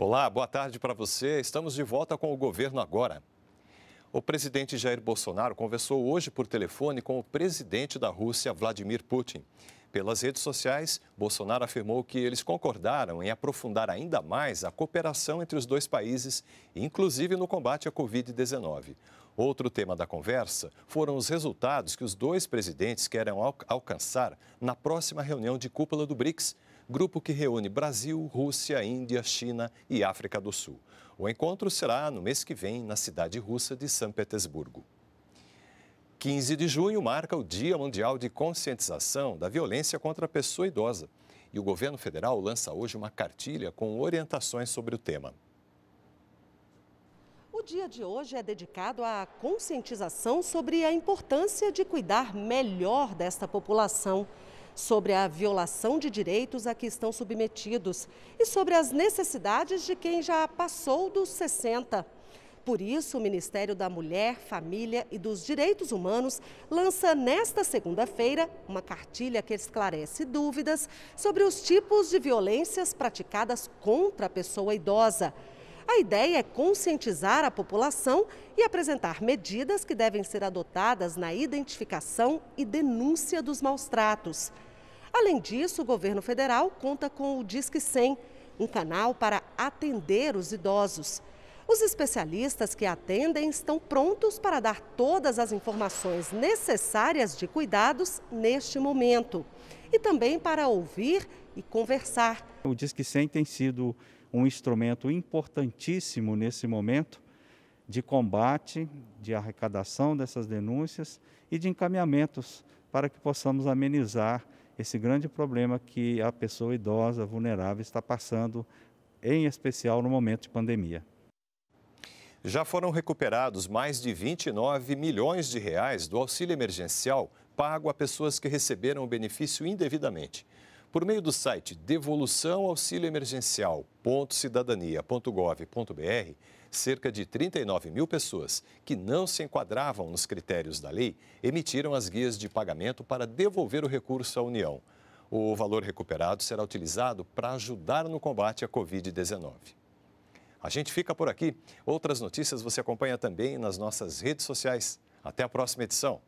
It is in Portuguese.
Olá, boa tarde para você. Estamos de volta com o Governo Agora. O presidente Jair Bolsonaro conversou hoje por telefone com o presidente da Rússia, Vladimir Putin. Pelas redes sociais, Bolsonaro afirmou que eles concordaram em aprofundar ainda mais a cooperação entre os dois países, inclusive no combate à Covid-19. Outro tema da conversa foram os resultados que os dois presidentes querem alcançar na próxima reunião de cúpula do BRICS, grupo que reúne Brasil, Rússia, Índia, China e África do Sul. O encontro será no mês que vem na cidade russa de São Petersburgo. 15 de junho marca o Dia Mundial de Conscientização da Violência contra a Pessoa Idosa. E o governo federal lança hoje uma cartilha com orientações sobre o tema. O dia de hoje é dedicado à conscientização sobre a importância de cuidar melhor desta população, sobre a violação de direitos a que estão submetidos e sobre as necessidades de quem já passou dos 60 anos. Por isso, o Ministério da Mulher, Família e dos Direitos Humanos lança nesta segunda-feira uma cartilha que esclarece dúvidas sobre os tipos de violências praticadas contra a pessoa idosa. A ideia é conscientizar a população e apresentar medidas que devem ser adotadas na identificação e denúncia dos maus-tratos. Além disso, o governo federal conta com o Disque 100, um canal para atender os idosos. Os especialistas que atendem estão prontos para dar todas as informações necessárias de cuidados neste momento e também para ouvir e conversar. O Disque 100 tem sido um instrumento importantíssimo nesse momento de combate, de arrecadação dessas denúncias e de encaminhamentos para que possamos amenizar esse grande problema que a pessoa idosa vulnerável está passando, em especial no momento de pandemia. Já foram recuperados mais de 29 milhões de reais do auxílio emergencial pago a pessoas que receberam o benefício indevidamente. Por meio do site devoluçãoauxilioemergencial.cidadania.gov.br, cerca de 39 mil pessoas que não se enquadravam nos critérios da lei emitiram as guias de pagamento para devolver o recurso à União. O valor recuperado será utilizado para ajudar no combate à Covid-19. A gente fica por aqui. Outras notícias você acompanha também nas nossas redes sociais. Até a próxima edição.